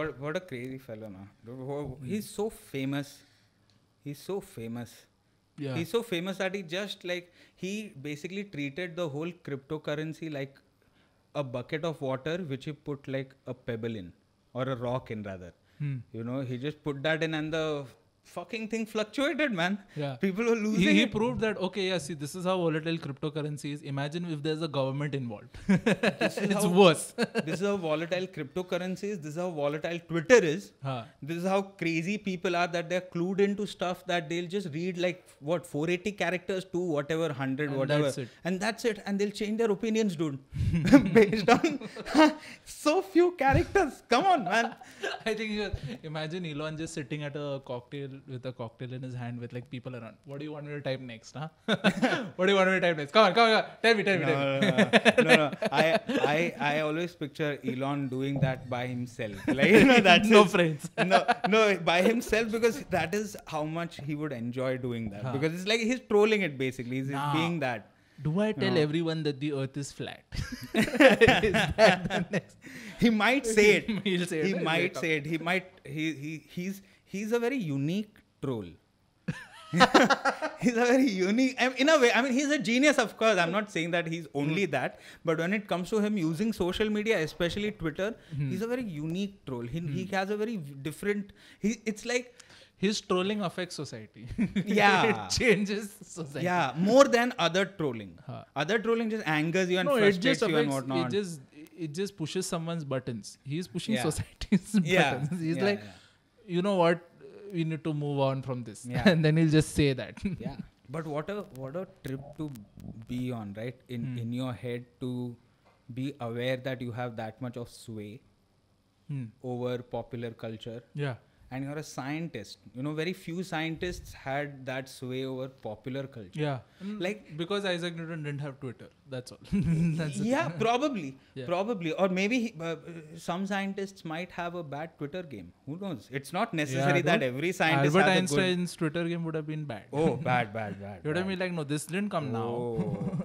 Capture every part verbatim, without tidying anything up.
What, what a crazy fellow, man. He's so famous. He's so famous. Yeah. He's so famous that he just like, he basically treated the whole cryptocurrency like a bucket of water, which he put like a pebble in, or a rock in rather. Hmm. You know, he just put that in and the fucking thing fluctuated, man. Yeah. People were losing He, he it. proved that, okay, yeah, see, this is how volatile cryptocurrency is. Imagine if there's a government involved. This is it's how, worse. This is how volatile cryptocurrency is. This is how volatile Twitter is. Huh. This is how crazy people are that they're clued into stuff that they'll just read like, what, four hundred eighty characters to whatever, one hundred, and whatever. That's it. And that's it. And they'll change their opinions, dude. Based on so few characters. Come on, man. I think, you imagine Elon just sitting at a cocktail with a cocktail in his hand with like people around. What do you want me to type next, huh? What do you want me to type next? Come on, come on, come on. Tell me, tell me, no, tell me. No, no, no. no. I, I, I always picture Elon doing that by himself. Like, you know, that's no his, friends. No, no, by himself, because that is how much he would enjoy doing that. Huh. Because it's like he's trolling it basically. He's nah. being that. Do I tell no. everyone that the earth is flat? Is that the next? He might say it. He'll say it. He right? might say it. He might. He he he's. He's a very unique troll. He's a very unique, I mean, in a way, I mean, he's a genius, of course. I'm not saying that he's only mm. that. But when it comes to him using social media, especially Twitter, mm. he's a very unique troll. He, mm. he has a very different, he, it's like... His trolling affects society. Yeah. It changes society. Yeah, more than other trolling. Huh. Other trolling just angers you and no, frustrates you and whatnot. It just, it just pushes someone's buttons. He's pushing yeah. society's yeah. buttons. He's yeah, like... Yeah. You know what? We need to move on from this, yeah. and then he'll just say that. Yeah. But what a what a trip to be on, right? In mm. in your head, to be aware that you have that much of sway mm. over popular culture. Yeah. And you're a scientist. You know, very few scientists had that sway over popular culture. Yeah. Like, because Isaac Newton didn't have Twitter. That's all. That's yeah, probably. Yeah. Probably. Or maybe he, uh, some scientists might have a bad Twitter game. Who knows? It's not necessary yeah, that every scientist Albert has a good... Albert Einstein's Twitter game would have been bad. Oh, bad, bad, bad. You would have been like, no, this didn't come oh, now. oh.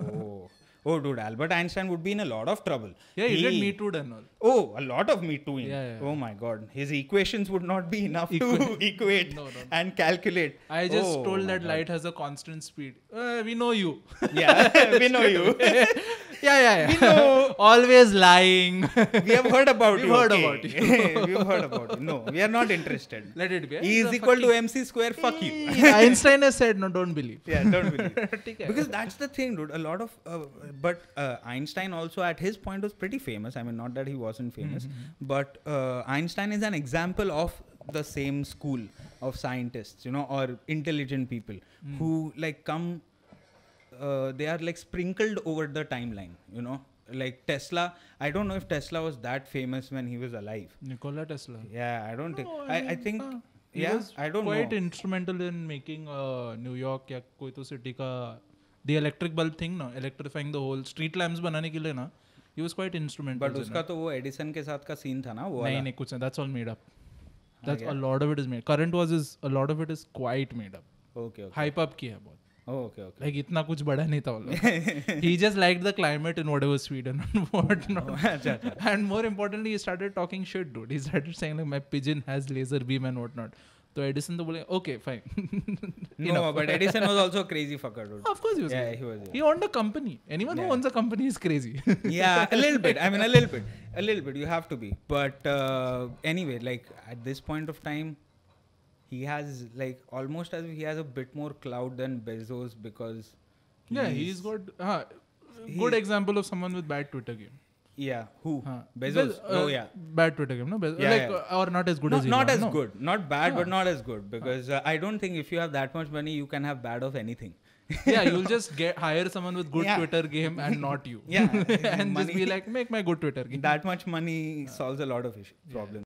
Oh, dude, Albert Einstein would be in a lot of trouble. Yeah, he, he did Me Too and all. Oh, a lot of Me Too. Yeah, yeah, yeah. Oh my God. His equations would not be enough Equa to equate no, no, no. and calculate. I just oh, told that God. light has a constant speed. Uh, we know you. Yeah, we know you. yeah, yeah, yeah. We know. Always lying. We have heard about We've you. Heard okay. about you. We've heard about you. No, we are not interested. Let it be. E is equal to M C square, fuck you. Einstein has said, no, don't believe. Yeah, don't believe. Because that's the thing, dude. A lot of... Uh, But uh, Einstein also at his point was pretty famous. I mean, not that he wasn't famous, mm-hmm. but uh, Einstein is an example of the same school of scientists, you know, or intelligent people mm. who like come, uh, they are like sprinkled over the timeline, you know, like Tesla. I don't know if Tesla was that famous when he was alive. Nikola Tesla. Yeah, I don't think, no, I, I, I think, uh, yeah, I don't quite know. Quite instrumental in making uh, New York ya koi to city ka the electric bulb thing, no, electrifying the whole street lamps banane ke liye, na, he was quite instrumental. But uska to wo Edison ke saath ka scene tha na, wo nahin, nahin, kuch nahin, that's all made up. That's okay. A lot of it is made. Current was is a lot of it is quite made up. Okay. okay. Hype up kiya bahut. Oh, okay. Okay. Like itna kuch bada nahi tha. He just liked the climate in whatever Sweden and whatnot. Oh, and more importantly, he started talking shit, dude. He started saying like my pigeon has laser beam and whatnot. So Edison, okay, fine. No, but Edison was also a crazy fucker, dude. Of course he was. Yeah, crazy. He was. Yeah. He owned a company. Anyone yeah. who owns a company is crazy. Yeah, a little bit. I mean, a little bit. A little bit. You have to be. But uh, anyway, like at this point of time, he has like almost as if he has a bit more clout than Bezos because. He's, yeah, he's got uh, he's, good example of someone with bad Twitter game. Yeah, who? Huh. Bezos. Bez, uh, oh, yeah. Bad Twitter game, no? Bezos. Yeah, like, yeah. Or not as good no, as Not Elon, as no. good. Not bad, yeah. but not as good. Because uh, I don't think if you have that much money, you can have bad of anything. Yeah, you'll just get, hire someone with good yeah. Twitter game and not you. Yeah. And money, just be like, make my good Twitter game. That much money yeah. solves a lot of issues, problems. Yeah.